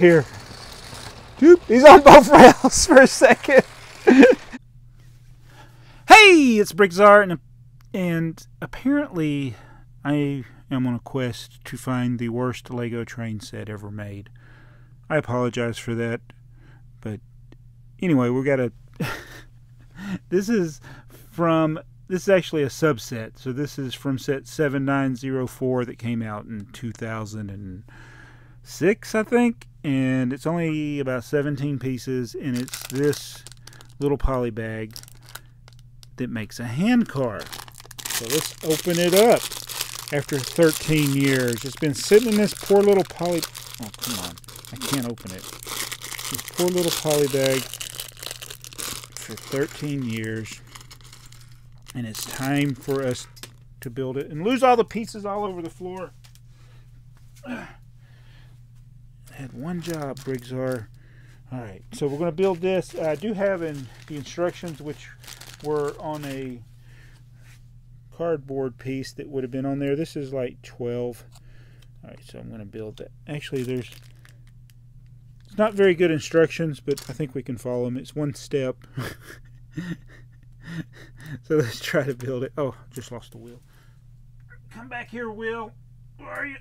Here. Doop. He's on both rails for a second. Hey, it's BrickTsar, and apparently I am on a quest to find the worst LEGO train set ever made. I apologize for that, but anyway, we gotta... This is actually a subset, so this is from set 7904 that came out in 2006, I think, and it's only about 17 pieces, and it's this little poly bag that makes a hand car. So let's open it up after 13 years. It's been sitting in this poor little poly... Oh, come on. I can't open it. This poor little poly bag for 13 years. And it's time for us to build it and lose all the pieces all over the floor. I had one job, BrickTsar. All right, so we're going to build this. I do have in the instructions, which were on a cardboard piece that would have been on there. This is like 12. All right, so I'm going to build that. Actually, it's not very good instructions, but I think we can follow them. It's one step. So let's try to build it. Oh, just lost the wheel. Come back here, Will. Where are you?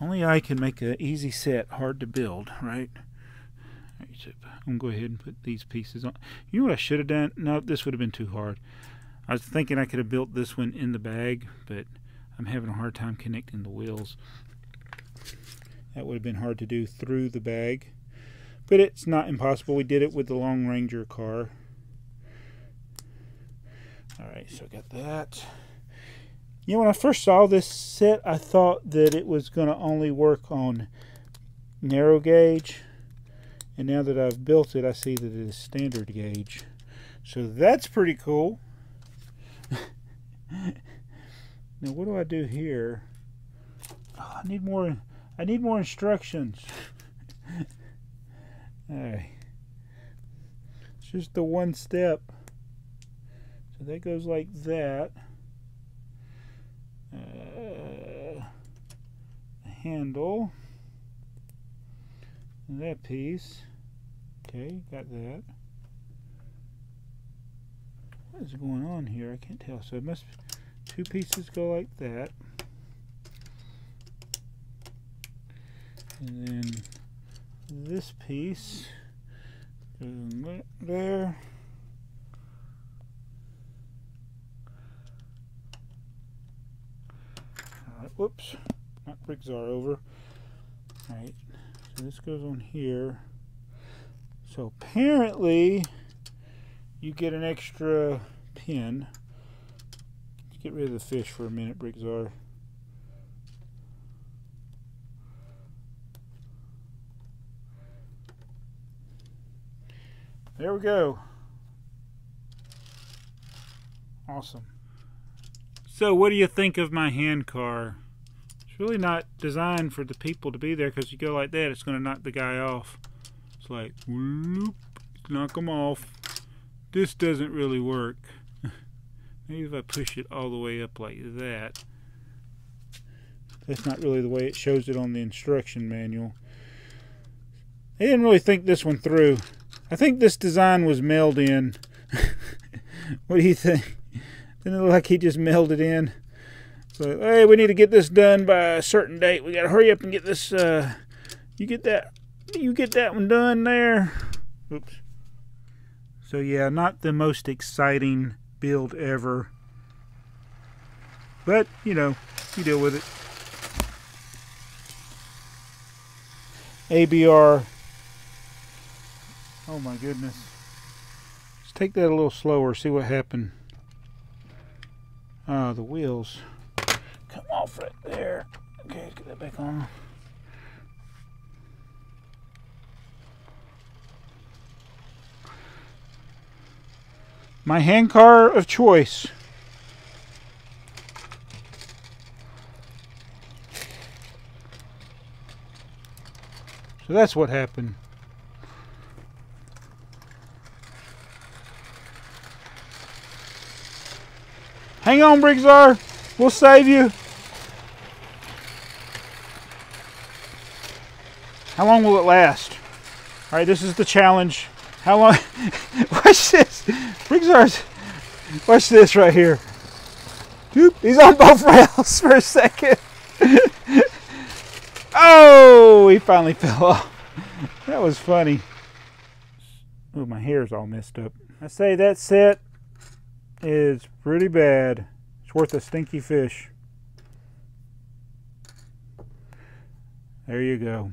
Only I can make an easy set hard to build, right? All right, so I'm going to go ahead and put these pieces on. You know what I should have done? No, this would have been too hard. I was thinking I could have built this one in the bag, but I'm having a hard time connecting the wheels. That would have been hard to do through the bag. But it's not impossible. We did it with the Long Ranger car. Alright, so I got that. You know, when I first saw this set, I thought that it was going to only work on narrow gauge. And now that I've built it, I see that it is standard gauge. So that's pretty cool. Now, what do I do here? Oh, I need more instructions. Alright. It's just the one step. So that goes like that. Handle. And that piece. Okay, got that. What is going on here? I can't tell. So it must be two pieces go like that. And then this piece goes there. Whoops, not BrickTsar over. All right, so this goes on here. So apparently, you get an extra pin. Let's get rid of the fish for a minute, BrickTsar. There we go. Awesome. So, what do you think of my hand car? It's really not designed for the people to be there, because you go like that, it's going to knock the guy off. It's like, whoop, knock him off. This doesn't really work. Maybe if I push it all the way up like that. That's not really the way it shows it on the instruction manual. They didn't really think this one through. I think this design was melded in. What do you think? Didn't it look like he just melded in? So, hey, we need to get this done by a certain date. We gotta hurry up and get this. You get that one done there. Oops. So yeah, not the most exciting build ever, but you know, you deal with it. ABR. Oh my goodness. Let's take that a little slower. See what happened. The wheels come off right there. Okay, let's get that back on. My hand car of choice. So that's what happened. Hang on, BrickTsar. We'll save you. How long will it last? All right, this is the challenge. How long? Watch this. BrickTsar's. Watch this right here. Doop. He's on both rails for a second. Oh, he finally fell off. That was funny. Oh, my hair's all messed up. I say that set is pretty bad. It's worth a stinky fish. There you go.